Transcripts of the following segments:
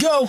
go.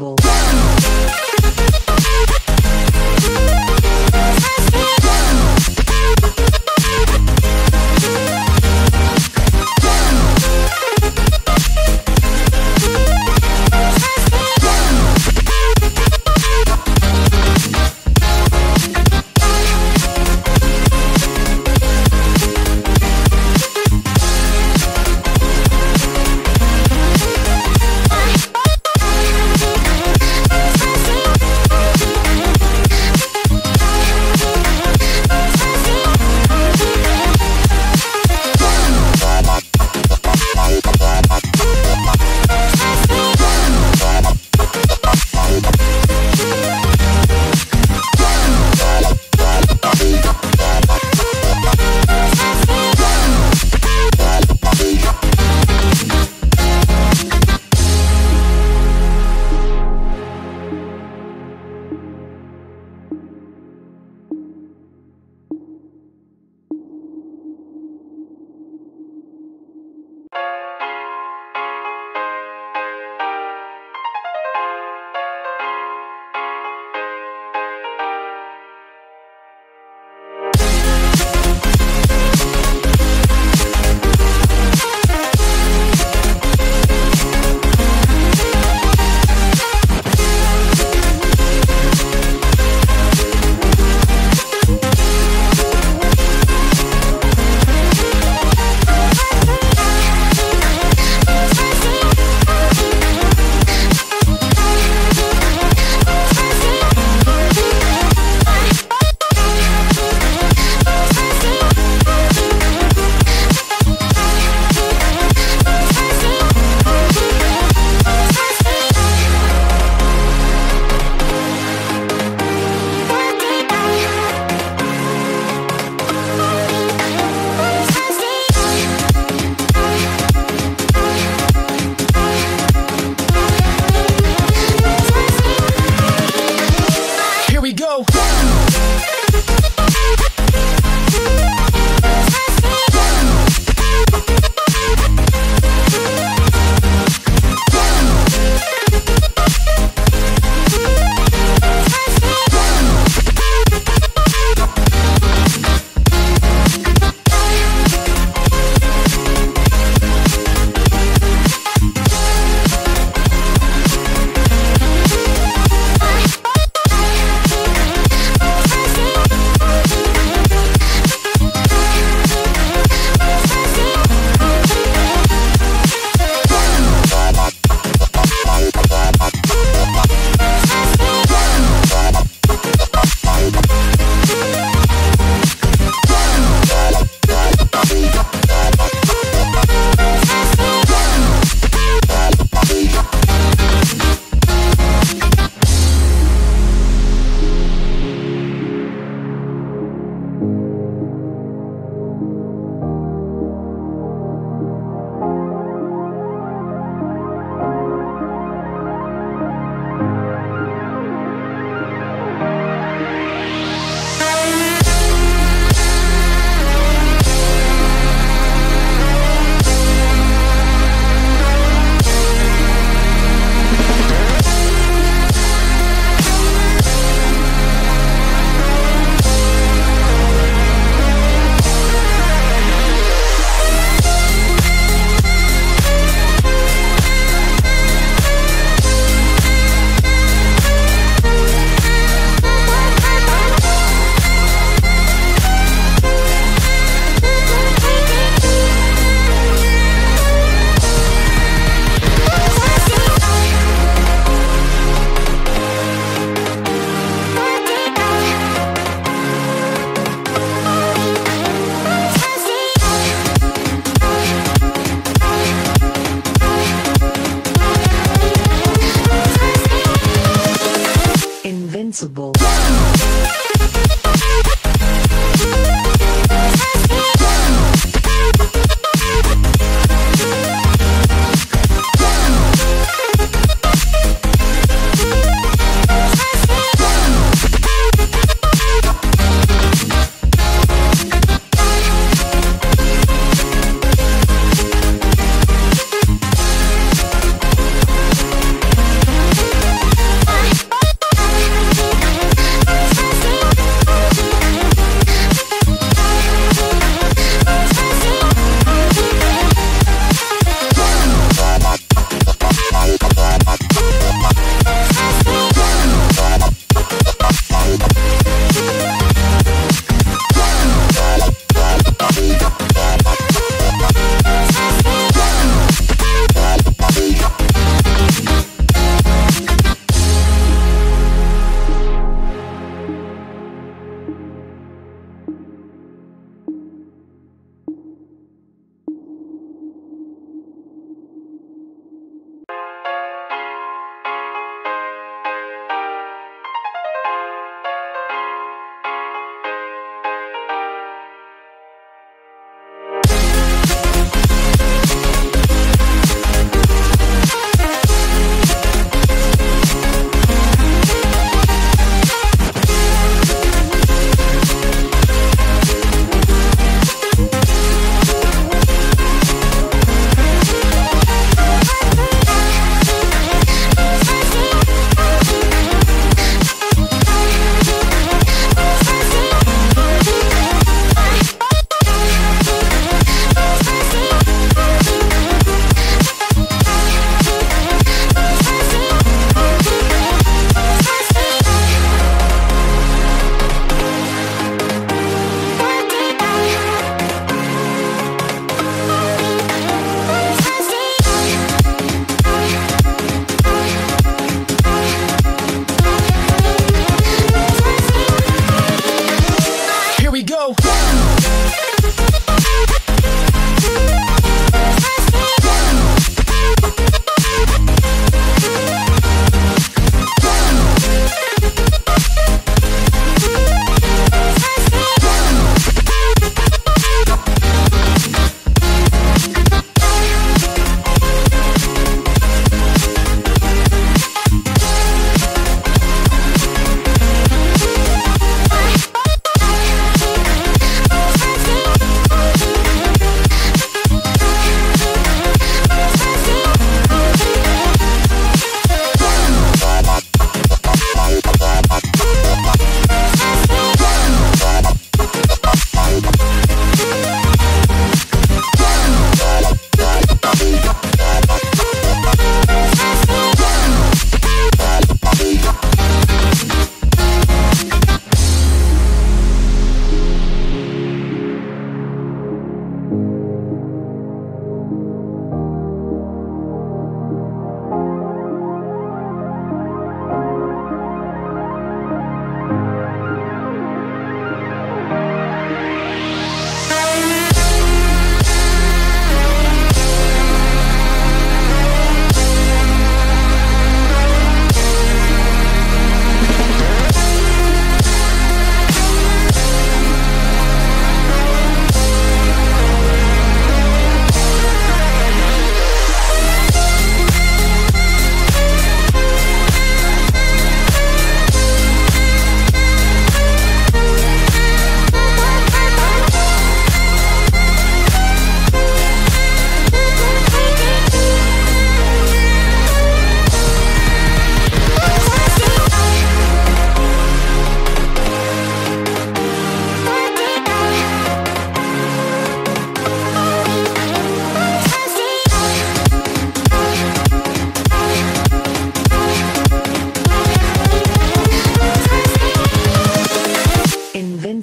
invisible. Invincible.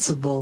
principle.